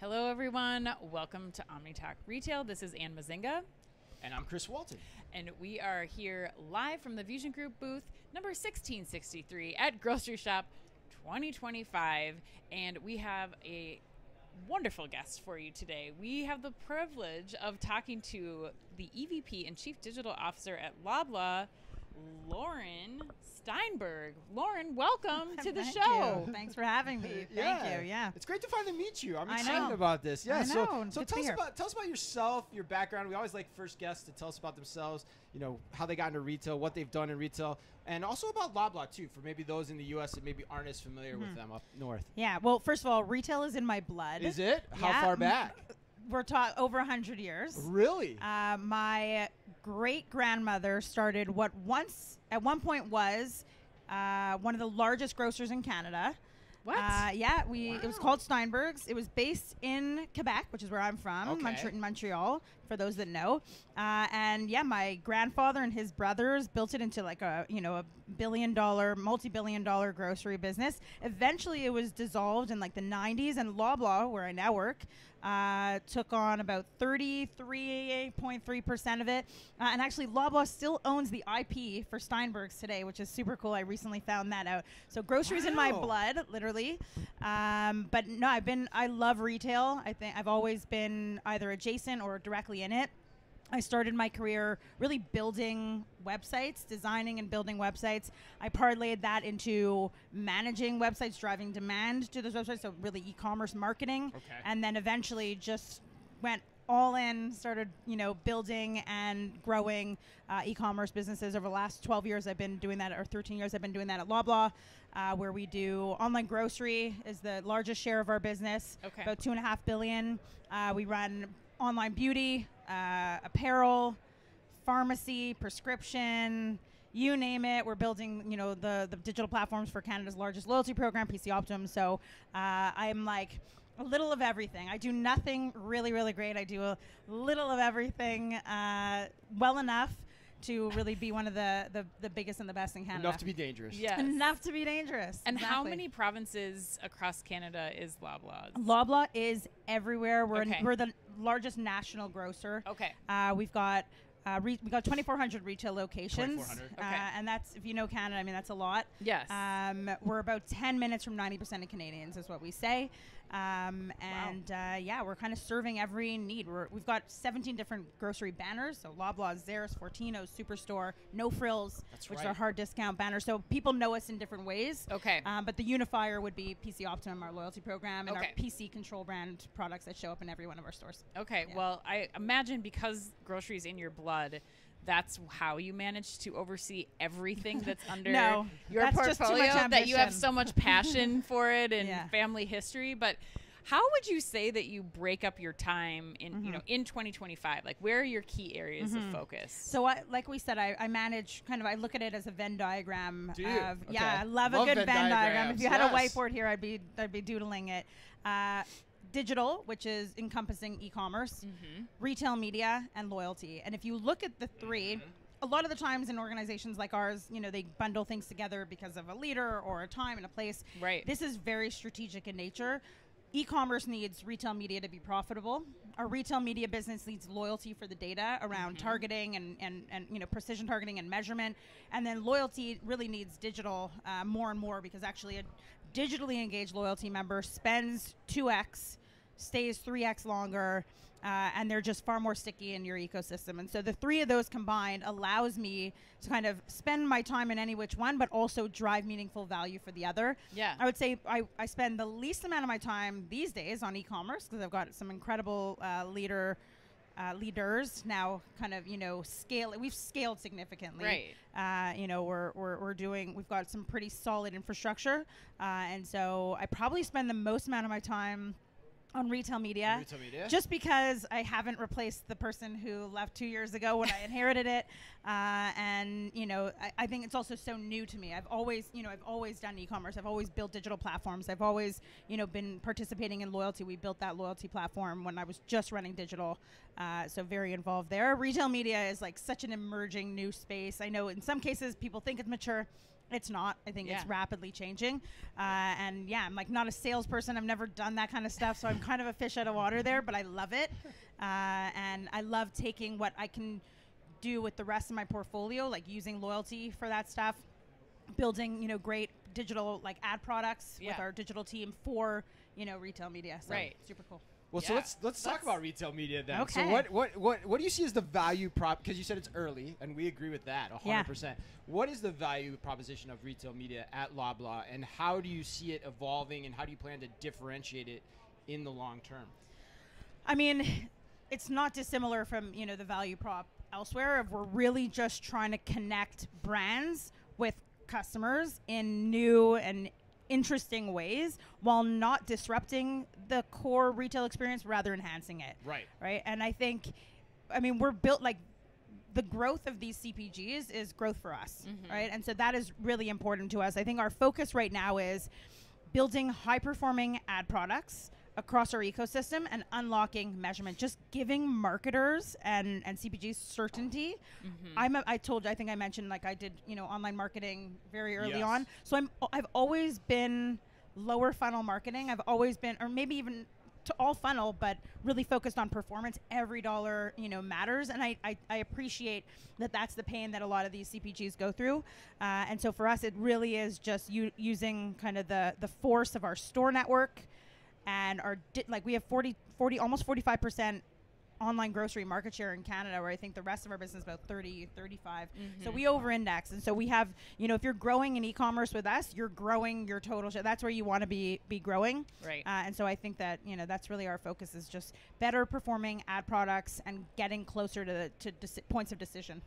Hello, everyone. Welcome to OmniTalk Retail. This is Ann Mazinga. And I'm Chris Walton. And we are here live from the VusionGroup booth number 1663 at Grocery Shop 2025. And we have a wonderful guest for you today. We have the privilege of talking to the EVP and Chief Digital Officer at Loblaw, Lauren Steinberg. Lauren, welcome to the show. You. Thanks for having me. Thank you. Yeah. It's great to finally meet you. I'm excited about this. Yeah. So tell us about yourself, your background. We always like first guests to tell us about themselves, you know, how they got into retail, what they've done in retail, and also about Loblaw too, for maybe those in the US that maybe aren't as familiar with them up north. Yeah. Well, first of all, retail is in my blood. Is it? How far back? We're taught over 100 years. Really? My great-grandmother started what once, at one point, was one of the largest grocers in Canada. What? Yeah, it was called Steinberg's. It was based in Quebec, which is where I'm from, Montreal, for those that know. And yeah, my grandfather and his brothers built it into like a, you know, a multi-billion dollar grocery business. Eventually it was dissolved in like the 90s, and Loblaw, where I now work, took on about 33.3% of it. And actually Loblaw still owns the IP for Steinberg's today, which is super cool. I recently found that out. So groceries in my blood, literally. But no, I love retail. I think I've always been either adjacent or directly in it. I started my career really building websites, designing and building websites. I parlayed that into managing websites, driving demand to those websites, so really e-commerce marketing, and then eventually just went all in, started, you know, building and growing e-commerce businesses. Over the last 12 years I've been doing that, or 13 years I've been doing that at Loblaw, where we do online grocery is the largest share of our business, about $2.5 billion. We run online beauty, apparel, pharmacy, prescription, you name it. We're building, you know, the digital platforms for Canada's largest loyalty program, PC Optimum. So I'm like a little of everything. I do nothing really, really great. I do a little of everything well enough to really be one of the biggest and the best in Canada. Enough to be dangerous. Yeah. Enough to be dangerous. And how many provinces across Canada is Loblaw? Loblaw is everywhere. We're the largest national grocer. We've got 2,400 retail locations, and that's, if you know Canada, I mean, that's a lot. Yes. We're about 10 minutes from 90% of Canadians is what we say. Yeah, we're kind of serving every need. We've got 17 different grocery banners, so Loblaw, Zares, Fortino's, Superstore, No Frills, which are hard discount banners. So people know us in different ways. But the unifier would be PC Optimum, our loyalty program, and our PC control brand products that show up in every one of our stores. Well, I imagine because groceries in your blood, that's how you manage to oversee everything that's under your portfolio, that you have so much passion for it and family history. But how would you say that you break up your time in, you know, in 2025? Like, where are your key areas of focus? So like we said, I manage kind of, I look at it as a Venn diagram. I love a good Venn diagram. If you had a whiteboard here, I'd be doodling it. Digital, which is encompassing e-commerce, retail media, and loyalty. And if you look at the three, a lot of the times in organizations like ours, you know, they bundle things together because of a leader or a time and a place. This is very strategic in nature. E-commerce needs retail media to be profitable. Our retail media business needs loyalty for the data around targeting and you know, precision targeting and measurement. And then loyalty really needs digital more and more, because actually a digitally engaged loyalty member spends 2x, stays 3x longer, and they're just far more sticky in your ecosystem. And so the three of those combined allows me to kind of spend my time in any which one, but also drive meaningful value for the other. I would say I spend the least amount of my time these days on e-commerce, because I've got some incredible leaders now, kind of, you know, scale. We've scaled significantly. You know, we've got some pretty solid infrastructure, and so I probably spend the most amount of my time on retail media, just because I haven't replaced the person who left 2 years ago when I inherited it, and you know, I think it's also so new to me. I've always done e-commerce. I've always built digital platforms. I've always, you know, been participating in loyalty. We built that loyalty platform when I was just running digital, so very involved there. Retail media is like such an emerging new space. I know in some cases people think it's mature. It's not. I think it's rapidly changing. And yeah, I'm like not a salesperson. I've never done that kind of stuff. So I'm kind of a fish out of water there, but I love it. And I love taking what I can do with the rest of my portfolio, like using loyalty for that stuff, building, you know, great digital like ad products with our digital team for, you know, retail media. So super cool. Well, so let's talk about retail media then. Okay. So what do you see as the value prop? Because you said it's early, and we agree with that 100%. Yeah. What is the value proposition of retail media at Loblaw, and how do you see it evolving, and how do you plan to differentiate it in the long term? I mean, it's not dissimilar from, you know, the value prop elsewhere. If we're really just trying to connect brands with customers in new and interesting ways while not disrupting the core retail experience, rather enhancing it. Right. Right. And I think, I mean, we're built like the growth of these CPGs is growth for us. Mm-hmm. Right. And so that is really important to us. I think our focus right now is building high performing ad products across our ecosystem and unlocking measurement, just giving marketers and CPGs certainty. Mm-hmm. I think I mentioned like I did, you know, online marketing very early on. So I've always been lower funnel marketing. I've always been, or maybe even to all funnel, but really focused on performance. Every dollar, you know, matters. And I appreciate that that's the pain that a lot of these CPGs go through. And so for us, it really is just using kind of the force of our store network. And our like we have 45% online grocery market share in Canada, where I think the rest of our business is about 35. Mm-hmm. So we over-index. And so we have, you know, if you're growing in e-commerce with us, you're growing your total share. That's where you want to be growing. Right. And so I think that, you know, that's really our focus is just better performing ad products and getting closer to points of decision.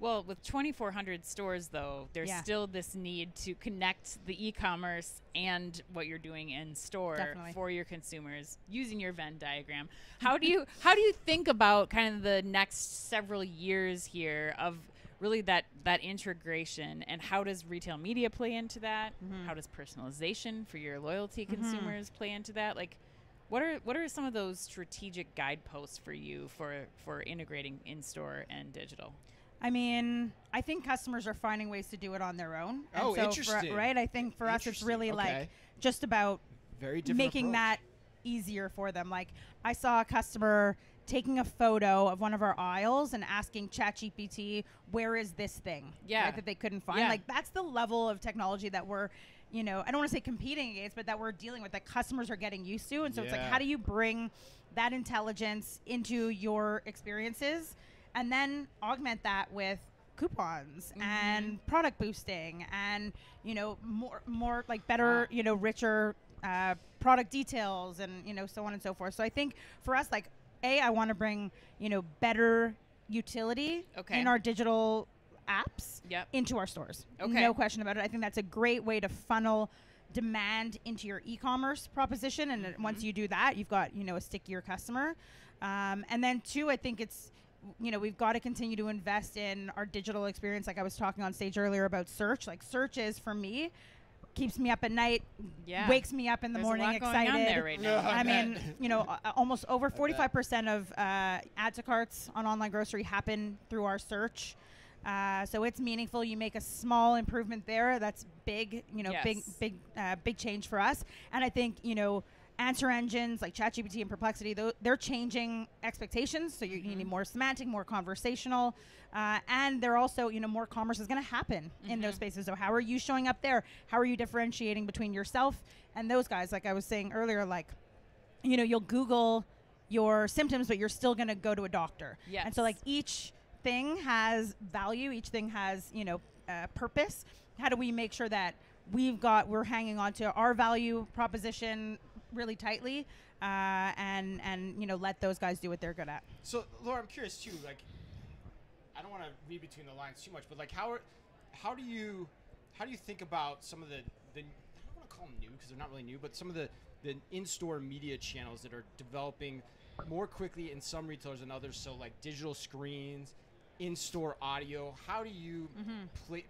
Well, with 2,400 stores, though, there's still this need to connect the e-commerce and what you're doing in store for your consumers using your Venn diagram. How do you think about kind of the next several years here of really that integration, and how does retail media play into that? Mm-hmm. How does personalization for your loyalty consumers play into that? Like, what are some of those strategic guideposts for you for integrating in store and digital? I mean, I think customers are finding ways to do it on their own. And so interesting. Right? I think for us, it's really like just about making that easier for them. Like I saw a customer taking a photo of one of our aisles and asking ChatGPT, where is this thing? Yeah. Right, that they couldn't find. Yeah. Like that's the level of technology that we're, you know, I don't want to say competing against, but that we're dealing with, that customers are getting used to. And so it's like, how do you bring that intelligence into your experiences? And then augment that with coupons and product boosting and, you know, more like better, you know, richer product details and, you know, so on and so forth. So I think for us, like, I want to bring, you know, better utility in our digital apps into our stores. Okay. No question about it. I think that's a great way to funnel demand into your e-commerce proposition. And once you do that, you've got, you know, a stickier customer. And then two, I think it's, you know, we've got to continue to invest in our digital experience. Like I was talking on stage earlier about search. Like search is, for me, keeps me up at night, wakes me up in the morning excited. There's a lot going on there right now. I mean, you know, almost over 45% of add to carts on online grocery happen through our search. So it's meaningful. You make a small improvement there. That's big, you know, big change for us. And I think, you know, answer engines like ChatGPT and Perplexity, they're changing expectations. So you need more semantic, more conversational. And they're also, you know, more commerce is going to happen in those spaces. So how are you showing up there? How are you differentiating between yourself and those guys? Like I was saying earlier, like, you know, you'll Google your symptoms, but you're still going to go to a doctor. Yes. And so like each thing has value. Each thing has, you know, purpose. How do we make sure that we're hanging on to our value proposition really tightly, and you know, let those guys do what they're good at. So, Laura, I'm curious too. Like, I don't want to read between the lines too much, but like, how do you think about some of the I don't want to call them new because they're not really new, but some of the in-store media channels that are developing more quickly in some retailers than others. So, like digital screens, in-store audio. How do you play?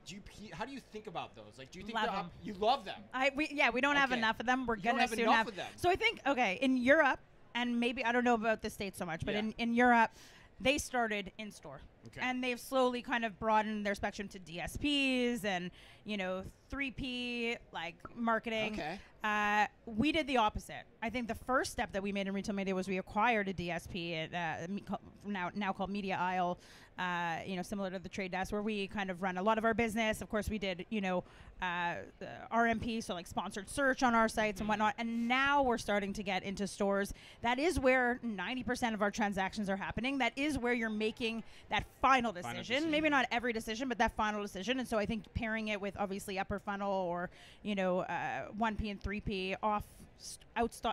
How do you think about those? Like, do you think you love them? We don't have enough of them. We're gonna soon have enough of them. So I think in Europe, and maybe I don't know about the States so much, but in Europe, they started in store. Okay. And they've slowly kind of broadened their spectrum to DSPs and, you know, 3P, like marketing. Okay. We did the opposite. I think the first step that we made in retail media was we acquired a DSP, now called Media Isle, you know, similar to the Trade Desk, where we kind of run a lot of our business. Of course, we did, you know, RMP, so like sponsored search on our sites and whatnot. And now we're starting to get into stores. That is where 90% of our transactions are happening. That is where you're making that final decision. Maybe not every decision, but that final decision. And so I think pairing it with obviously upper funnel or, you know, 1P and 3P.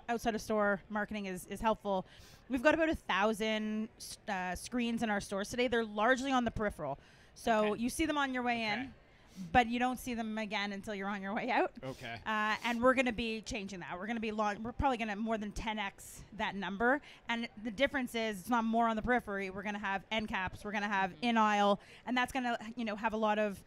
outside of store marketing is helpful. We've got about 1,000 screens in our stores today. They're largely on the peripheral. So you see them on your way in, but you don't see them again until you're on your way out. Okay. And we're going to be changing that. We're going to be we're probably going to more than 10x that number. And the difference is it's not more on the periphery. We're going to have end caps. We're going to have in aisle, and that's going to, you know, have a lot of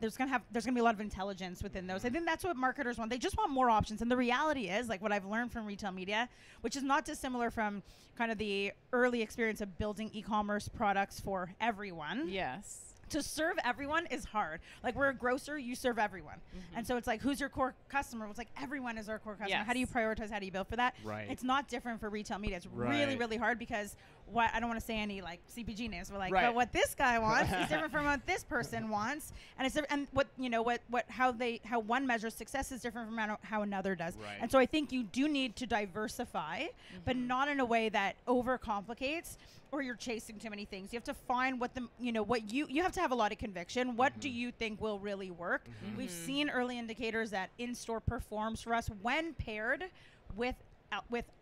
there's gonna be a lot of intelligence within those. I think that's what marketers want. They just want more options. And the reality is, like what I've learned from retail media, which is not dissimilar from kind of the early experience of building e-commerce products for everyone. Yes. To serve everyone is hard. Like, we're a grocer, you serve everyone. And so it's like, who's your core customer? Well, it's like, everyone is our core customer. Yes. How do you prioritize? How do you build for that? Right. It's not different for retail media. It's really, really hard because what, I don't want to say any like CPG names, but like, but what this guy wants is different from what this person wants. And it's different, and what, you know, how one measures success is different from how another does. Right. And so I think you do need to diversify, but not in a way that overcomplicates or you're chasing too many things. You have to find what the, you know, what you have to have a lot of conviction. What do you think will really work? We've seen early indicators that in-store performs for us when paired with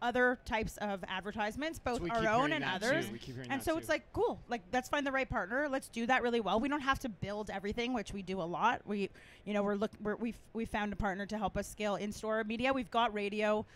other types of advertisements, both our own and others. And so it's like, cool, like let's find the right partner. Let's do that really well. We don't have to build everything, which we do a lot. We, you know, we found a partner to help us scale in-store media. We've got radio,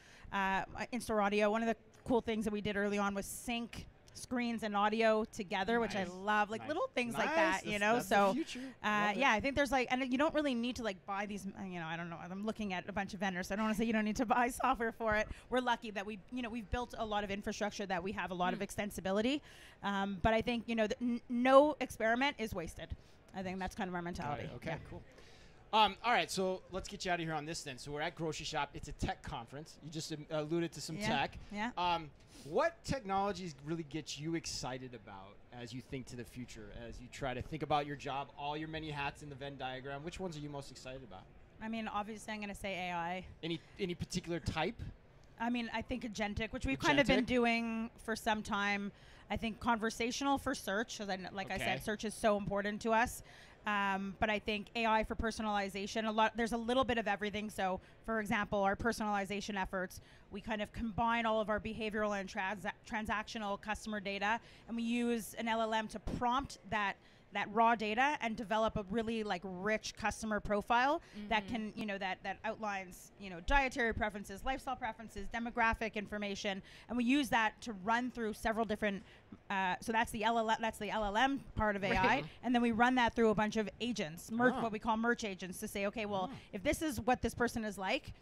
in-store audio. One of the cool things that we did early on was sync screens and audio together, which I love, like little things like that, you know. So yeah, I think there's like, and you don't really need to like buy these, you know, I don't know, I'm looking at a bunch of vendors, so I don't want to say you don't need to buy software for it. We're lucky that we, you know, we've built a lot of infrastructure that we have a lot of extensibility, but I think, you know, no experiment is wasted. I think that's kind of our mentality. Okay, cool. All right, so let's get you out of here on this then. So we're at Grocery Shop. It's a tech conference. You just alluded to some tech. Yeah. What technologies really get you excited about as you think to the future, as you try to think about your job, all your many hats in the Venn diagram? Which ones are you most excited about? I mean, obviously, I'm going to say AI. Any particular type? I mean, I think agentic, which we've kind of been doing for some time. I think conversational for search. Like I said, search is so important to us. But I think AI for personalization, there's a little bit of everything. So for example, our personalization efforts, we kind of combine all of our behavioral and transactional customer data, and we use an LLM to prompt that raw data and develop a really like rich customer profile that can, you know, that outlines, you know, dietary preferences, lifestyle preferences, demographic information, and we use that to run through several different. So that's the LLM part of AI, and then we run that through a bunch of agents, what we call merch agents, to say, okay, well, if this is what this person is like,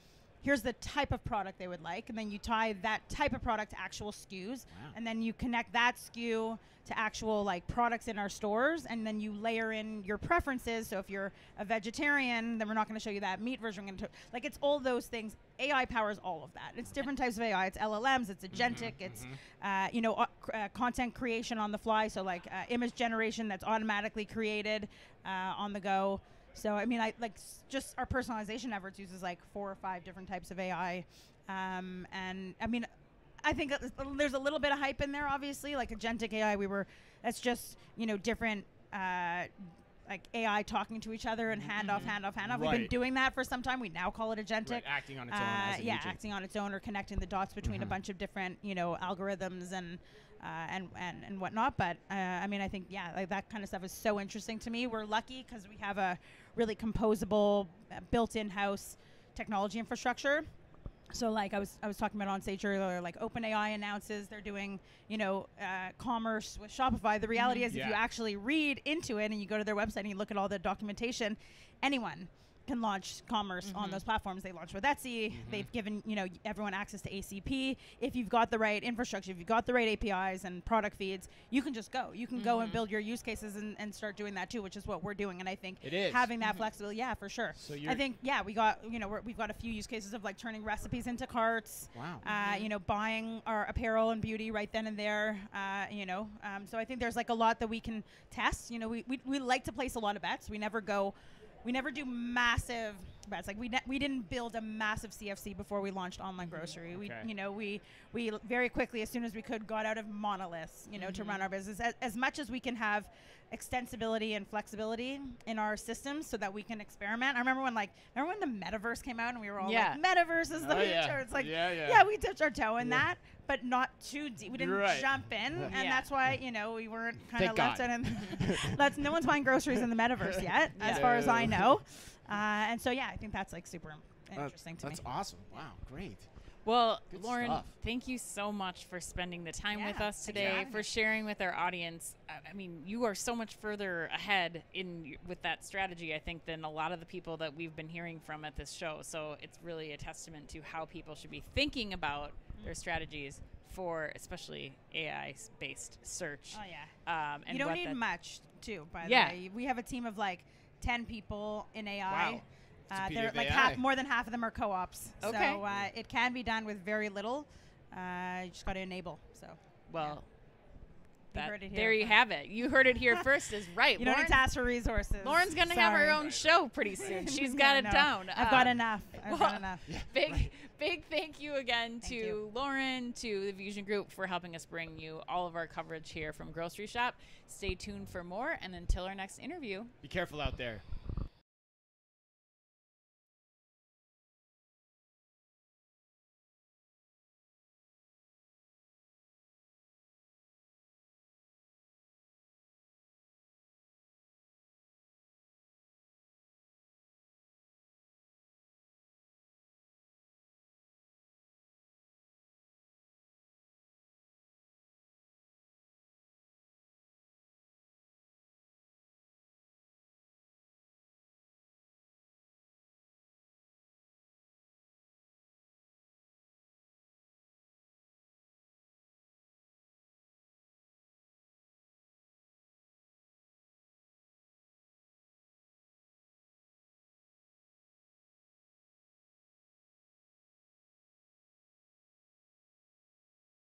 here's the type of product they would like, and then you tie that type of product to actual SKUs, and then you connect that SKU to actual like products in our stores, and then you layer in your preferences. So if you're a vegetarian, then we're not going to show you that meat version. We're going to like, it's all those things. AI powers all of that. It's different types of AI. It's LLMs. It's agentic. It's you know, content creation on the fly. So like image generation that's automatically created on the go. So, I mean, just our personalization efforts uses like 4 or 5 different types of AI. And I mean, I think there's a little bit of hype in there, obviously, like agentic AI, that's just, you know, different, like AI talking to each other and hand off. We've been doing that for some time. We now call it agentic. Acting on its own. Acting on its own, or connecting the dots between a bunch of different, you know, algorithms and whatnot. But I mean, I think, yeah, like that kind of stuff is so interesting to me. We're lucky because we have a really composable, built-in house technology infrastructure. So like I was talking about on stage earlier, like OpenAI announces they're doing, you know, commerce with Shopify. The reality is if you actually read into it and you go to their website and you look at all the documentation, anyone can launch commerce on those platforms. They launched with Etsy. They've given, you know, everyone access to ACP. If you've got the right infrastructure, if you've got the right APIs and product feeds, you can just go. You can go and build your use cases and start doing that too, which is what we're doing. And I think having that flexibility, for sure. So I think, we got, you know, we've got a few use cases of like turning recipes into carts. Wow. You know, buying our apparel and beauty right then and there. You know, so I think there's like a lot that we can test. You know, we like to place a lot of bets. We never go. We never do massive bets. Like we didn't build a massive CFC before we launched online grocery. Okay. We, you know, we very quickly, as soon as we could, got out of monoliths, you know, to run our business. As much as we can have extensibility and flexibility in our systems so that we can experiment. I remember when the metaverse came out and we were all like, metaverse is the future. Yeah. It's like, we dipped our toe in that, but not too deep. We didn't jump in. Yeah. And that's why, you know, we weren't kind of left in. No one's buying groceries in the metaverse yet, as far as I know. And so, I think that's like super interesting to me. That's awesome. Wow. Great. Well, good Lauren, thank you so much for spending the time with us today, for sharing with our audience. I mean, you are so much further ahead with that strategy, I think, than a lot of the people that we've been hearing from at this show. So it's really a testament to how people should be thinking about their strategies for especially AI-based search. Oh, yeah. And you don't need much, too, by the way. We have a team of like 10 people in AI. Wow. They're like more than half of them are co-ops. Okay. So it can be done with very little. You just got to enable. So there you have it. You heard it here first. Is right. You don't need to ask for resources. Lauren's gonna have her own show pretty soon. She's got it down. I've got enough. Big thank you again to Lauren, to the Vusion Group for helping us bring you all of our coverage here from Grocery Shop. Stay tuned for more, and until our next interview. Be careful out there.